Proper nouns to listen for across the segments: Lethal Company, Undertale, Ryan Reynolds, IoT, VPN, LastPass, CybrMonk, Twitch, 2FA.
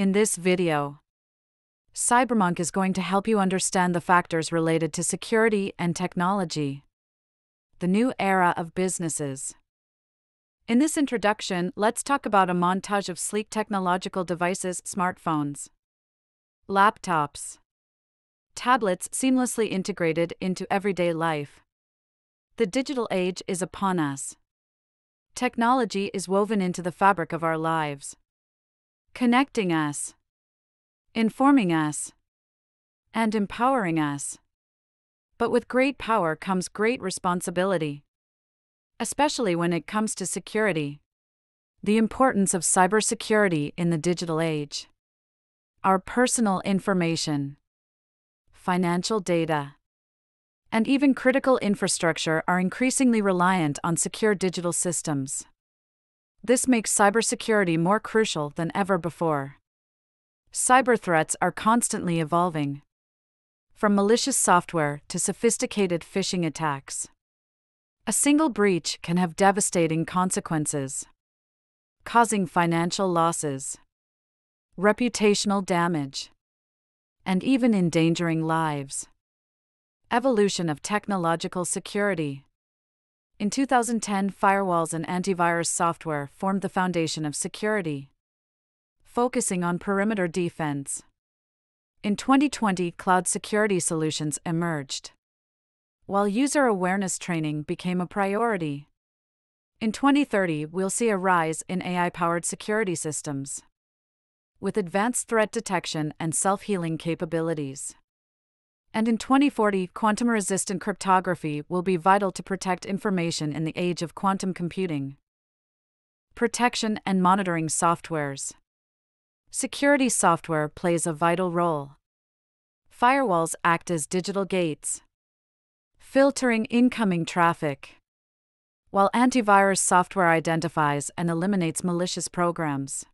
In this video, CybrMonk is going to help you understand the factors related to security and technology. The new era of businesses. In this introduction, let's talk about a montage of sleek technological devices: smartphones, laptops, tablets seamlessly integrated into everyday life. The digital age is upon us. Technology is woven into the fabric of our lives, connecting us, informing us, and empowering us. But with great power comes great responsibility, especially when it comes to security. The importance of cybersecurity in the digital age. Our personal information, financial data, and even critical infrastructure are increasingly reliant on secure digital systems. This makes cybersecurity more crucial than ever before. Cyber threats are constantly evolving, from malicious software to sophisticated phishing attacks. A single breach can have devastating consequences, causing financial losses, reputational damage, and even endangering lives. Evolution of technological security. In 2010, firewalls and antivirus software formed the foundation of security, focusing on perimeter defense. In 2020, cloud security solutions emerged, while user awareness training became a priority. In 2030, we'll see a rise in AI-powered security systems, with advanced threat detection and self-healing capabilities. And in 2040, quantum-resistant cryptography will be vital to protect information in the age of quantum computing. Protection and monitoring softwares. Security software plays a vital role. Firewalls act as digital gates, filtering incoming traffic, while antivirus software identifies and eliminates malicious programs.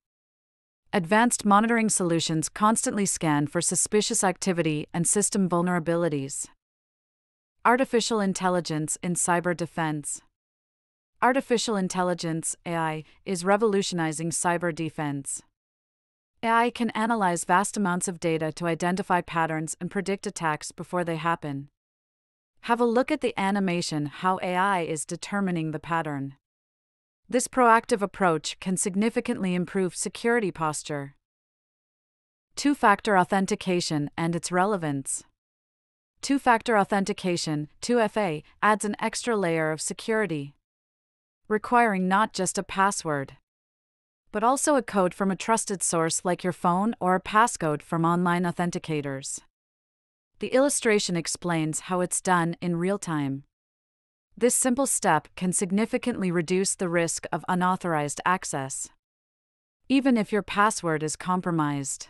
Advanced monitoring solutions constantly scan for suspicious activity and system vulnerabilities. Artificial intelligence in cyber defense. Artificial intelligence (AI) is revolutionizing cyber defense. AI can analyze vast amounts of data to identify patterns and predict attacks before they happen. Have a look at the animation how AI is determining the pattern. This proactive approach can significantly improve security posture. Two-factor authentication and its relevance. Two-factor authentication, 2FA, adds an extra layer of security, requiring not just a password, but also a code from a trusted source like your phone or a passcode from online authenticators. The illustration explains how it's done in real time. This simple step can significantly reduce the risk of unauthorized access, even if your password is compromised.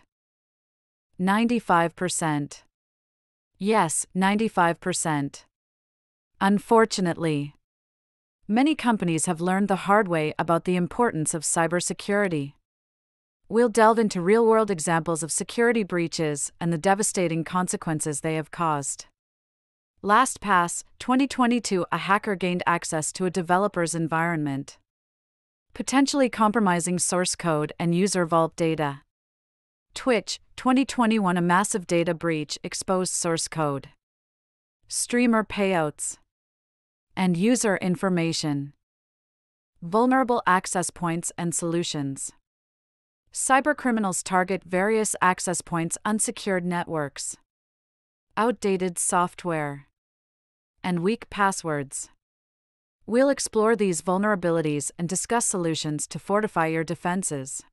95%. Yes, 95%. Unfortunately, many companies have learned the hard way about the importance of cybersecurity. We'll delve into real-world examples of security breaches and the devastating consequences they have caused. LastPass, 2022, a hacker gained access to a developer's environment, potentially compromising source code and user vault data. Twitch, 2021, a massive data breach exposed source code, streamer payouts, and user information. Vulnerable access points and solutions. Cybercriminals target various access points, unsecured networks, outdated software, and weak passwords. We'll explore these vulnerabilities and discuss solutions to fortify your defenses.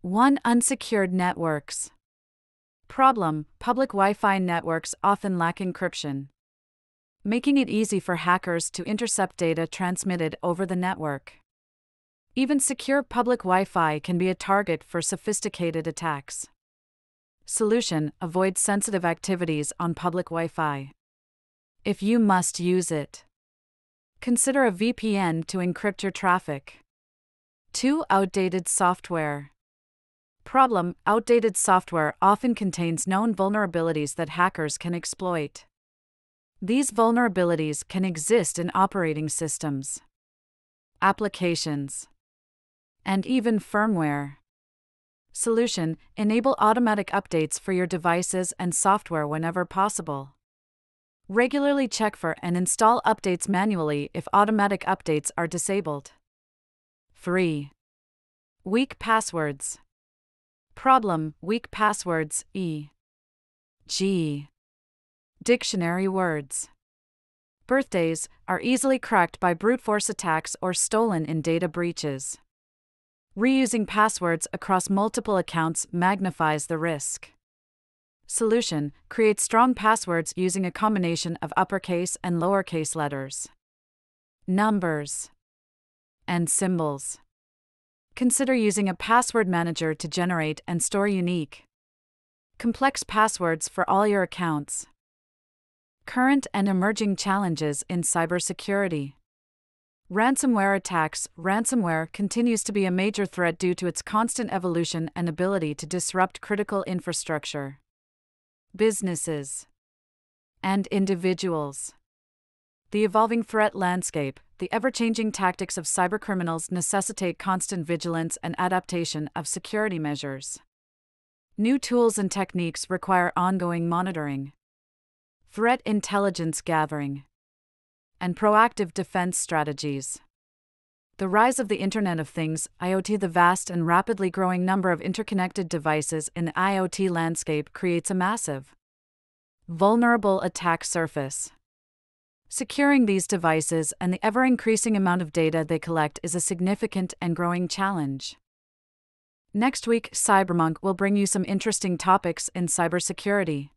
1. Unsecured networks. Problem: public Wi-Fi networks often lack encryption, making it easy for hackers to intercept data transmitted over the network. Even secure public Wi-Fi can be a target for sophisticated attacks. Solution: avoid sensitive activities on public Wi-Fi. If you must use it, consider a VPN to encrypt your traffic. 2. Outdated software. Problem: outdated software often contains known vulnerabilities that hackers can exploit. These vulnerabilities can exist in operating systems, applications, and even firmware. solution, enable automatic updates for your devices and software whenever possible. Regularly check for and install updates manually if automatic updates are disabled. 3. Weak passwords. Problem: weak passwords, e.g. dictionary words. Birthdays are easily cracked by brute force attacks or stolen in data breaches. Reusing passwords across multiple accounts magnifies the risk. Solution: create strong passwords using a combination of uppercase and lowercase letters, numbers, and symbols. Consider using a password manager to generate and store unique, complex passwords for all your accounts. Current and emerging challenges in cybersecurity. Ransomware attacks. Ransomware continues to be a major threat due to its constant evolution and ability to disrupt critical infrastructure, businesses, and individuals. The evolving threat landscape, the ever-changing tactics of cybercriminals necessitate constant vigilance and adaptation of security measures. New tools and techniques require ongoing monitoring, threat intelligence gathering, and proactive defense strategies. The rise of the Internet of Things, IoT. The vast and rapidly growing number of interconnected devices in the IoT landscape creates a massive, vulnerable attack surface. Securing these devices and the ever-increasing amount of data they collect is a significant and growing challenge. Next week, CybrMonk will bring you some interesting topics in cybersecurity.